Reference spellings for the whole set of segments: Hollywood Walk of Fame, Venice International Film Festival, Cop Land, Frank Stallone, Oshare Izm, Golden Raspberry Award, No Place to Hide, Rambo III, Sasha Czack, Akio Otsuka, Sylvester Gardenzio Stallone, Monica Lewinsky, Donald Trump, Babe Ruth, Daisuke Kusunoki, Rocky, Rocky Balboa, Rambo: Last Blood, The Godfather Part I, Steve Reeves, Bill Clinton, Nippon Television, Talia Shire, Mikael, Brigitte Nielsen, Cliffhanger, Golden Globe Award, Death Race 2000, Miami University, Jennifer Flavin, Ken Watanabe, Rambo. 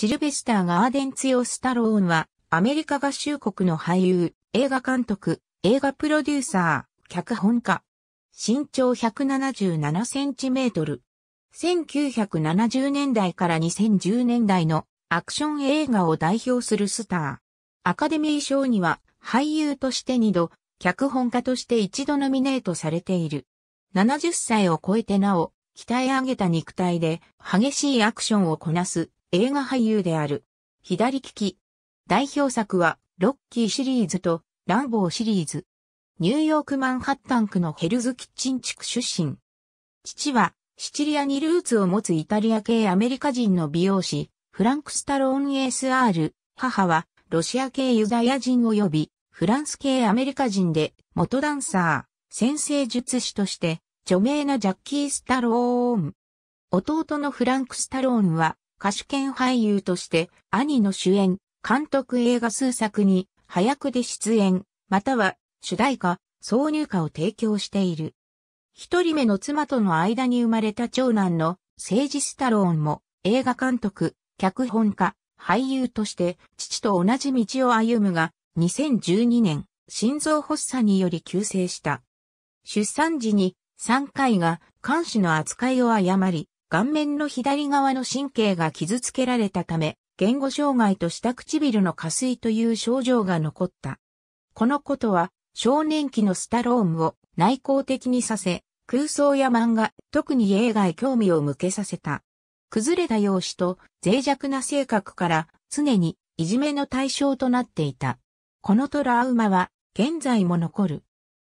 シルベスター・ガーデンツィオ・スタローンは、アメリカ合衆国の俳優、映画監督、映画プロデューサー、脚本家。身長177センチメートル。1970年代から2010年代のアクション映画を代表するスター。アカデミー賞には俳優として2度、脚本家として1度ノミネートされている。70歳を超えてなお、鍛え上げた肉体で激しいアクションをこなす映画俳優である。左利き。代表作はロッキーシリーズとランボーシリーズ。ニューヨークマンハッタン区のヘルズキッチン地区出身。父はシチリアにルーツを持つイタリア系アメリカ人の美容師、フランク・スタローン SR。母はロシア系ユダヤ人及びフランス系アメリカ人で元ダンサー、占星術師として著名なジャッキー・スタローン。弟のフランク・スタローンは歌手兼俳優として兄の主演。監督映画数作に配役で出演、または主題歌、挿入歌を提供している。一人目の妻との間に生まれた長男のセイジ・スタローンも映画監督、脚本家、俳優として父と同じ道を歩むが2012年心臓発作により急逝した。出産時に3回が鉗子の扱いを誤り、顔面の左側の神経が傷つけられたため、言語障害と下唇の下垂という症状が残った。このことは少年期のスタローンを内向的にさせ、空想や漫画、特に映画へ興味を向けさせた。崩れた容姿と脆弱な性格から常にいじめの対象となっていた。このトラウマは現在も残る。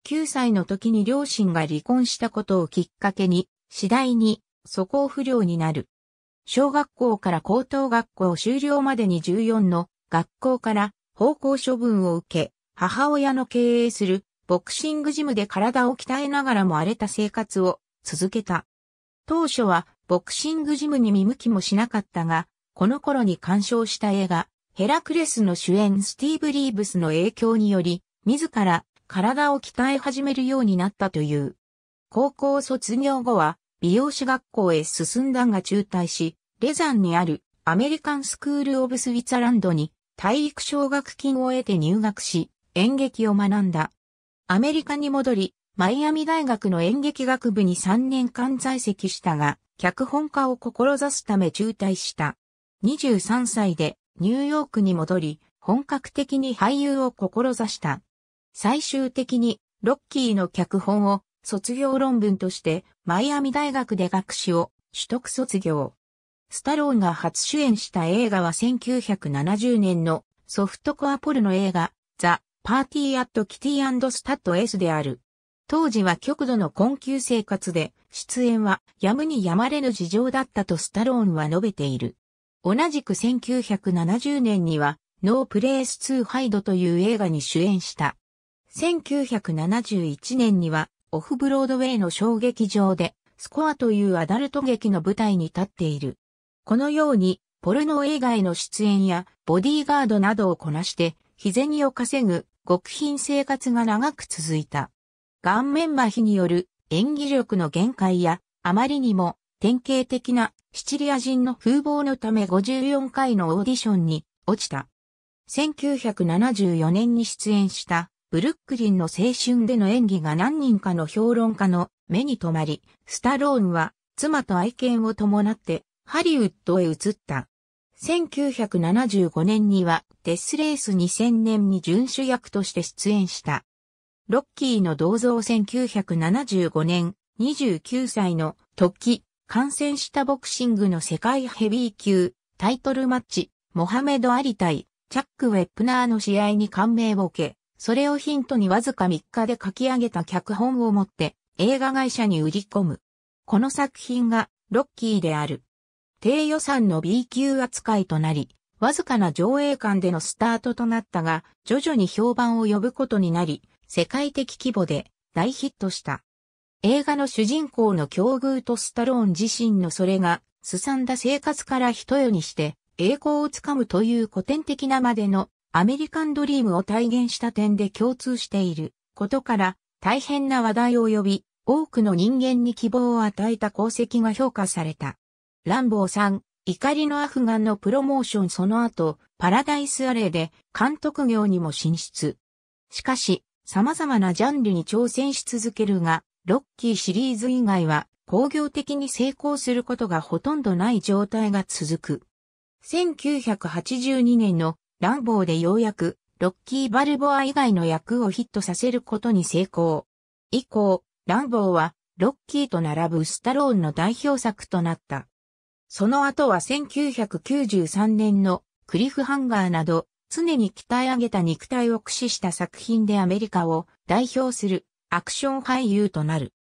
9歳の時に両親が離婚したことをきっかけに次第に素行不良になる。小学校から高等学校修了までに14の学校から放校処分を受け、母親の経営するボクシングジムで体を鍛えながらも荒れた生活を続けた。当初はボクシングジムに見向きもしなかったが、この頃に鑑賞した映画、ヘラクレスの主演スティーブ・リーブスの影響により、自ら体を鍛え始めるようになったという。高校卒業後は美容師学校へ進んだが中退し、レザンにあるアメリカンスクール・オブ・スウィツァランドに体育奨学金を得て入学し演劇を学んだ。アメリカに戻りマイアミ大学の演劇学部に3年間在籍したが脚本家を志すため中退した。23歳でニューヨークに戻り本格的に俳優を志した。最終的にロッキーの脚本を卒業論文としてマイアミ大学で学士を取得卒業。スタローンが初主演した映画は1970年のソフトコアポルノ映画ザ・パーティー・アット・キティ&スタッド・エスである。当時は極度の困窮生活で出演はやむにやまれぬ事情だったとスタローンは述べている。同じく1970年にはノープレイス・ツー・ハイドという映画に主演した。1971年にはオフブロードウェイの小劇場でスコアというアダルト劇の舞台に立っている。このように、ポルノ映画への出演や、ボディーガードなどをこなして、日銭を稼ぐ、極貧生活が長く続いた。顔面麻痺による演技力の限界や、あまりにも典型的なシチリア人の風貌のため54回のオーディションに落ちた。1974年に出演した、ブルックリンの青春での演技が何人かの評論家の目に留まり、スタローンは妻と愛犬を伴って、ハリウッドへ移った。1975年にはデスレース2000年に準主役として出演した。ロッキーの銅像1975年29歳の時、感染したボクシングの世界ヘビー級タイトルマッチ、モハメド・アリ対チャック・ウェップナーの試合に感銘を受け、それをヒントにわずか3日で書き上げた脚本を持って映画会社に売り込む。この作品がロッキーである。低予算の B 級扱いとなり、わずかな上映館でのスタートとなったが、徐々に評判を呼ぶことになり、世界的規模で大ヒットした。映画の主人公の境遇とスタローン自身のそれが、すさんだ生活から一夜にして、栄光をつかむという古典的なまでのアメリカンドリームを体現した点で共通していることから、大変な話題を呼び、多くの人間に希望を与えた功績が評価された。ランボー3、怒りのアフガンのプロモーションその後、パラダイスアレイで監督業にも進出。しかし、様々なジャンルに挑戦し続けるが、ロッキーシリーズ以外は興行的に成功することがほとんどない状態が続く。1982年のランボーでようやくロッキー・バルボア以外の役をヒットさせることに成功。以降、ランボーはロッキーと並ぶスタローンの代表作となった。その後は1993年のクリフハンガーなど常に鍛え上げた肉体を駆使した作品でアメリカを代表するアクション俳優となる。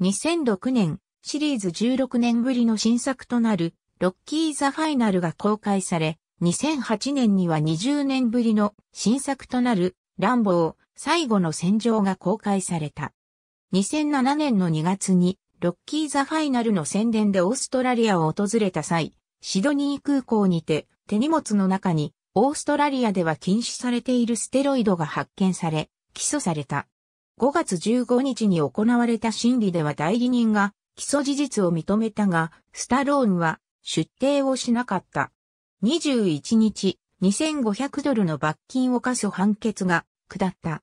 2006年シリーズ16年ぶりの新作となるロッキー・ザ・ファイナルが公開され、2008年には20年ぶりの新作となるランボー最後の戦場が公開された。2007年の2月にロッキー・ザ・ファイナルの宣伝でオーストラリアを訪れた際、シドニー空港にて手荷物の中にオーストラリアでは禁止されているステロイドが発見され、起訴された。5月15日に行われた審理では代理人が起訴事実を認めたが、スタローンは出廷をしなかった。21日、$2,500の罰金を科す判決が下った。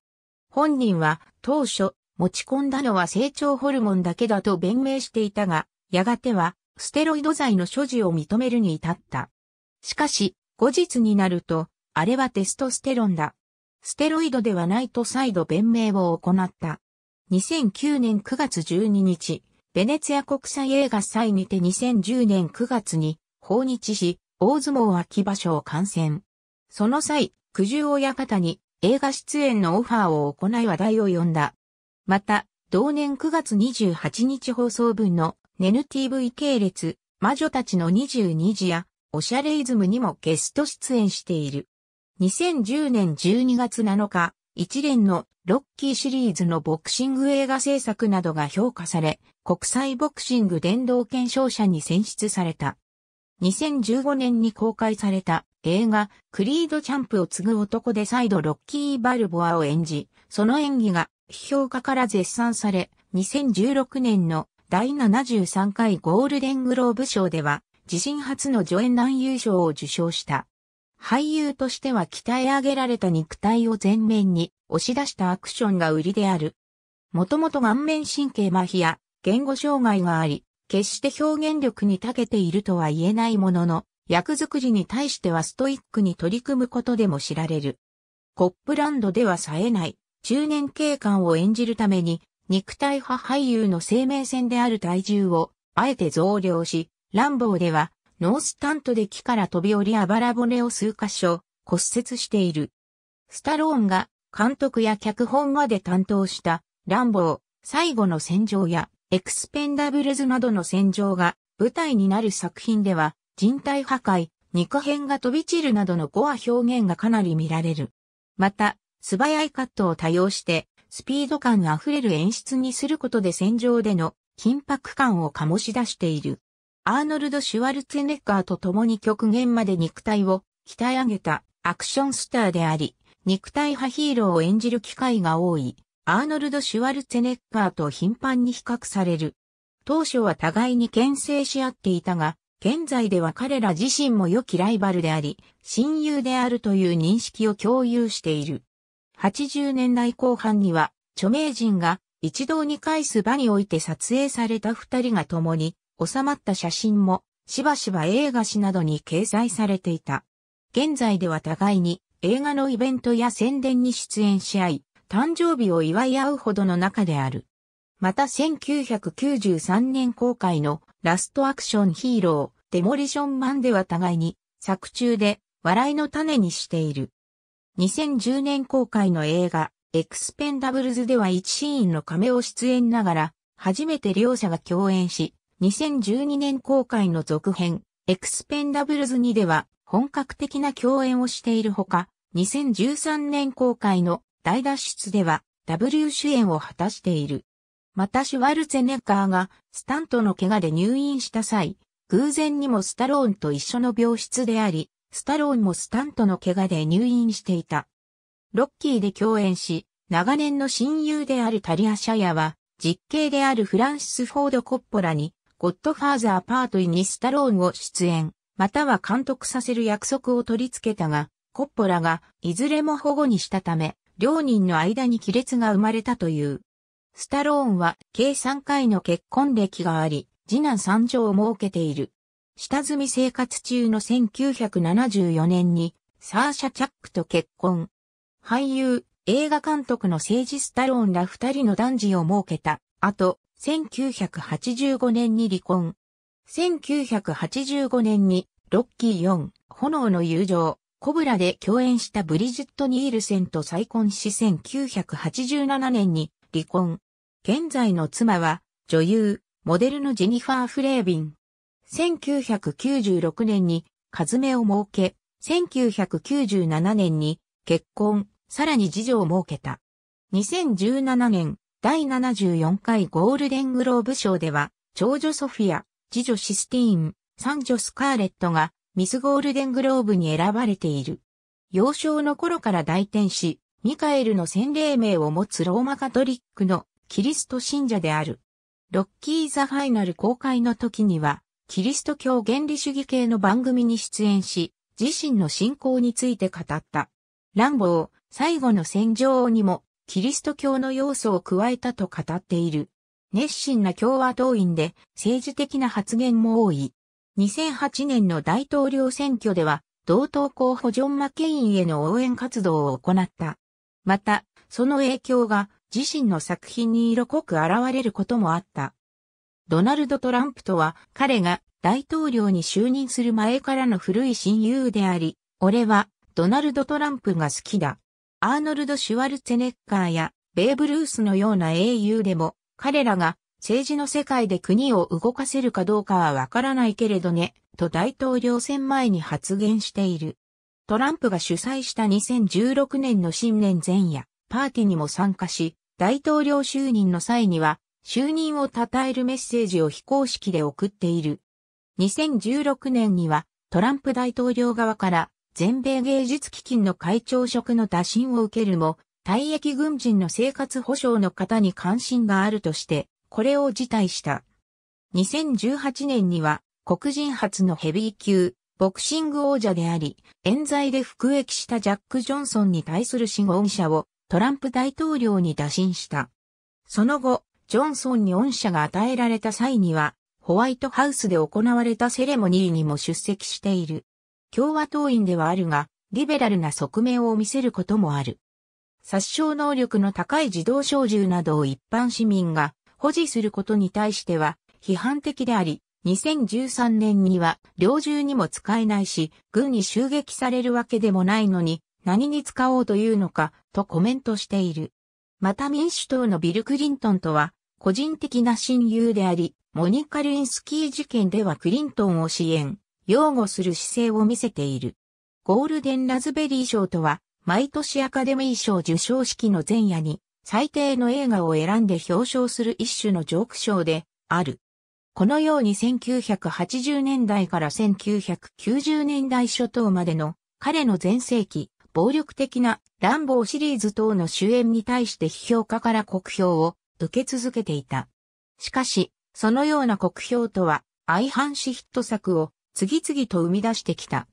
本人は当初、持ち込んだのは成長ホルモンだけだと弁明していたが、やがてはステロイド剤の所持を認めるに至った。しかし、後日になると、あれはテストステロンだ。ステロイドではないと再度弁明を行った。2009年9月12日、ベネツィア国際映画祭にて2010年9月に訪日し、大相撲秋場所を観戦。その際、九十親方に映画出演のオファーを行い話題を呼んだ。また、同年9月28日放送分のNENTV系列、魔女たちの22時や、おしゃれイズムにもゲスト出演している。2010年12月7日、一連のロッキーシリーズのボクシング映画制作などが評価され、国際ボクシング殿堂顕彰者に選出された。2015年に公開された映画、クリードチャンプを継ぐ男で再度ロッキー・バルボアを演じ、その演技が、批評家から絶賛され、2016年の第73回ゴールデングローブ賞では、自身初の助演男優賞を受賞した。俳優としては鍛え上げられた肉体を前面に押し出したアクションが売りである。もともと顔面神経麻痺や言語障害があり、決して表現力に長けているとは言えないものの、役作りに対してはストイックに取り組むことでも知られる。コップランドでは冴えない。中年警官を演じるために、肉体派俳優の生命線である体重を、あえて増量し、ランボーでは、ノースタントで木から飛び降りあばら骨を数箇所、骨折している。スタローンが、監督や脚本まで担当した、ランボー、最後の戦場や、エクスペンダブルズなどの戦場が、舞台になる作品では、人体破壊、肉片が飛び散るなどのゴア表現がかなり見られる。また、素早いカットを多用して、スピード感あふれる演出にすることで戦場での緊迫感を醸し出している。アーノルド・シュワルツェネッガーと共に極限まで肉体を鍛え上げたアクションスターであり、肉体派ヒーローを演じる機会が多い、アーノルド・シュワルツェネッガーと頻繁に比較される。当初は互いに牽制し合っていたが、現在では彼ら自身も良きライバルであり、親友であるという認識を共有している。80年代後半には、著名人が一堂に会す場において撮影された二人が共に収まった写真も、しばしば映画誌などに掲載されていた。現在では互いに映画のイベントや宣伝に出演し合い、誕生日を祝い合うほどの仲である。また1993年公開のラストアクションヒーロー、デモリションマンでは互いに作中で笑いの種にしている。2010年公開の映画、エクスペンダブルズでは一シーンのカメオ出演ながら、初めて両者が共演し、2012年公開の続編、エクスペンダブルズ2では本格的な共演をしているほか、2013年公開の大脱出では、ダブル主演を果たしている。またシュワルツェネッガーがスタントの怪我で入院した際、偶然にもスタローンと一緒の病室であり、スタローンもスタントの怪我で入院していた。ロッキーで共演し、長年の親友であるタリア・シャヤは、実兄であるフランシス・フォード・コッポラに、ゴッドファーザーパート1にスタローンを出演、または監督させる約束を取り付けたが、コッポラがいずれも保護にしたため、両人の間に亀裂が生まれたという。スタローンは計3回の結婚歴があり、次男3女を設けている。下積み生活中の1974年に、サーシャ・チャックと結婚。俳優、映画監督のセージ・スタローンら2人の男児を設けた。あと、1985年に離婚。1985年に、ロッキー4、炎の友情、コブラで共演したブリジット・ニールセンと再婚し1987年に、離婚。現在の妻は女優、モデルのジニファー・フレービン。1996年にカズメを設け、1997年に結婚、さらに次女を設けた。2017年、第74回ゴールデングローブ賞では、長女ソフィア、次女システィーン、三女スカーレットがミスゴールデングローブに選ばれている。幼少の頃から大転し、ミカエルの洗礼名を持つローマカトリックのキリスト信者である。ロッキー・ザ・ファイナル公開の時には、キリスト教原理主義系の番組に出演し、自身の信仰について語った。ランボー、最後の戦場にも、キリスト教の要素を加えたと語っている。熱心な共和党員で、政治的な発言も多い。2008年の大統領選挙では、同党候補ジョン・マケインへの応援活動を行った。また、その影響が自身の作品に色濃く現れることもあった。ドナルド・トランプとは彼が大統領に就任する前からの古い親友であり、俺はドナルド・トランプが好きだ。アーノルド・シュワルツェネッガーやベーブ・ルースのような英雄でも彼らが政治の世界で国を動かせるかどうかはわからないけれどね、と大統領選前に発言している。トランプが主催した2016年の新年前夜、パーティーにも参加し、大統領就任の際には、就任を称えるメッセージを非公式で送っている。2016年には、トランプ大統領側から、全米芸術基金の会長職の打診を受けるも、退役軍人の生活保障の方に関心があるとして、これを辞退した。2018年には、黒人初のヘビー級、ボクシング王者であり、冤罪で服役したジャック・ジョンソンに対する死恩赦をトランプ大統領に打診した。その後、ジョンソンに恩赦が与えられた際には、ホワイトハウスで行われたセレモニーにも出席している。共和党員ではあるが、リベラルな側面を見せることもある。殺傷能力の高い自動小銃などを一般市民が保持することに対しては批判的であり、2013年には猟銃にも使えないし、軍に襲撃されるわけでもないのに、何に使おうというのか、とコメントしている。また民主党のビル・クリントンとは、個人的な親友であり、モニカ・ルインスキー事件ではクリントンを支援、擁護する姿勢を見せている。ゴールデン・ラズベリー賞とは、毎年アカデミー賞受賞式の前夜に、最低の映画を選んで表彰する一種のジョーク賞である。このように1980年代から1990年代初頭までの彼の全盛期、暴力的なランボーシリーズ等の主演に対して批評家から酷評を受け続けていた。しかし、そのような酷評とは相反しヒット作を次々と生み出してきた。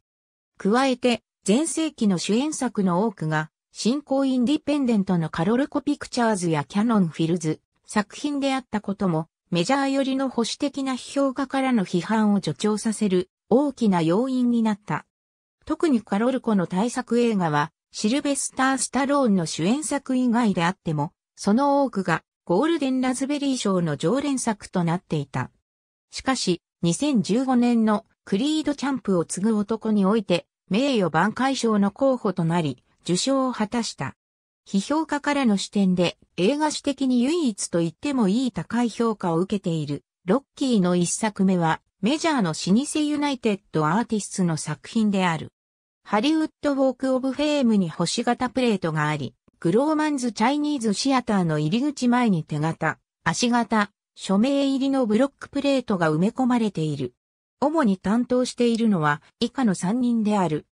加えて、全盛期の主演作の多くが、新興インディペンデントのカロルコピクチャーズやキャノンフィルズ作品であったことも、メジャー寄りの保守的な批評家からの批判を助長させる大きな要因になった。特にカロルコの大作映画はシルベスター・スタローンの主演作以外であっても、その多くがゴールデン・ラズベリー賞の常連作となっていた。しかし、2015年のクリード・チャンプを継ぐ男において名誉挽回賞の候補となり、受賞を果たした。批評家からの視点で映画史的に唯一と言ってもいい高い評価を受けているロッキーの一作目はメジャーの老舗ユナイテッドアーティスツの作品である。ハリウッドウォークオブフェームに星型プレートがあり、グローマンズチャイニーズシアターの入り口前に手形、足形、署名入りのブロックプレートが埋め込まれている。主に担当しているのは以下の3人である。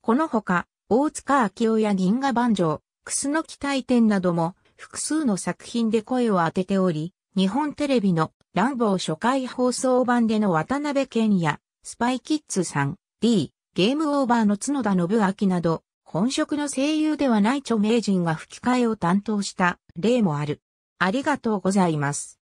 このほか、大塚明夫や銀河万丈、楠木大典なども複数の作品で声を当てており、日本テレビのランボー初回放送版での渡辺謙やスパイキッズ3、D、ゲームオーバーの角田信明など、本職の声優ではない著名人が吹き替えを担当した例もある。ありがとうございます。